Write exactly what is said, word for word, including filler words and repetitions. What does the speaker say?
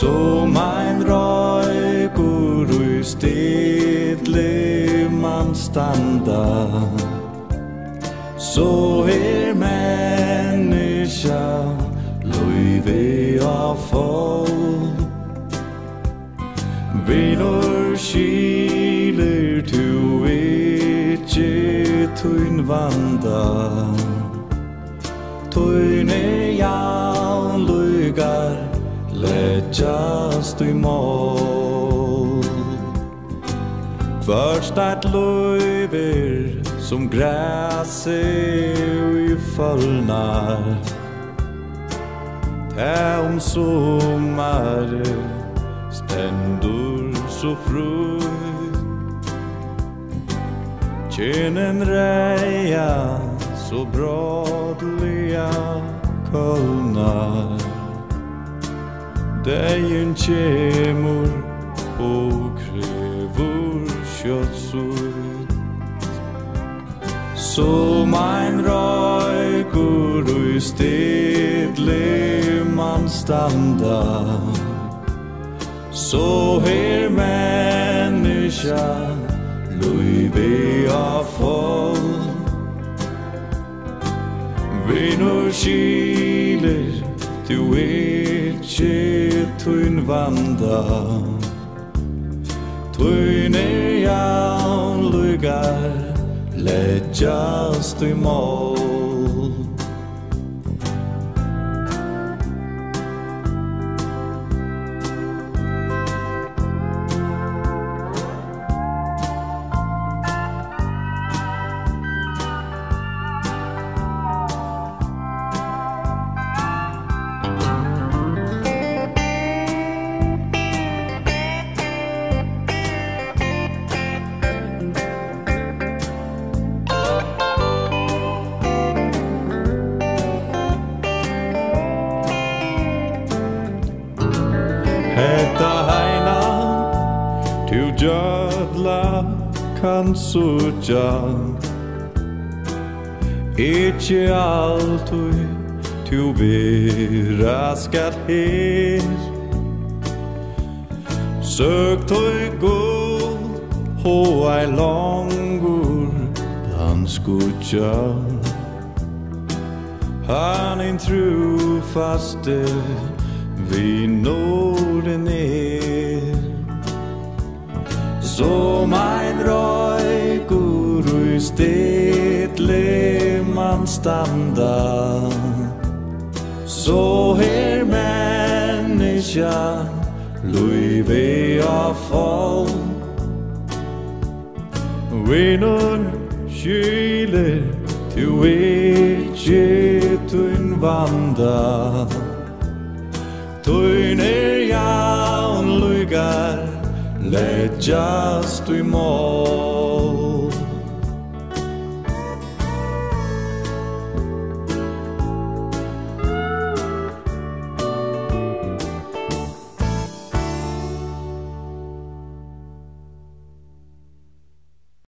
Så mein røykur ui stedle man standa, så er menneska løyve av fall. Vilor skiler tu ikkje tuin vanda, tuin er jaun lugar leggast i mål. Først at løyver som græse ui fallnar, tæ om sommare stendur så fröjd. Kjenen reja så bradliga kallnar, dejen kjemur och krevor köttsord. Så mein röjkur ui stedle man standa, så her menneska løyve av fall. Vinur skiler tu ikkje tuin vanda, tuin er jaun lugar leggjast i mål. Jödla kan sucha, ikkje alltid tu vera skal her. Søk tøy god ho ei langur danskucha, han en trufaste vi norden er. Så mein røykur ui stedle man standa, så her menneska løyve av fall. Vinur skiler tu ikkje tuin vanda, tuin er jaun lugar leggjast i mål.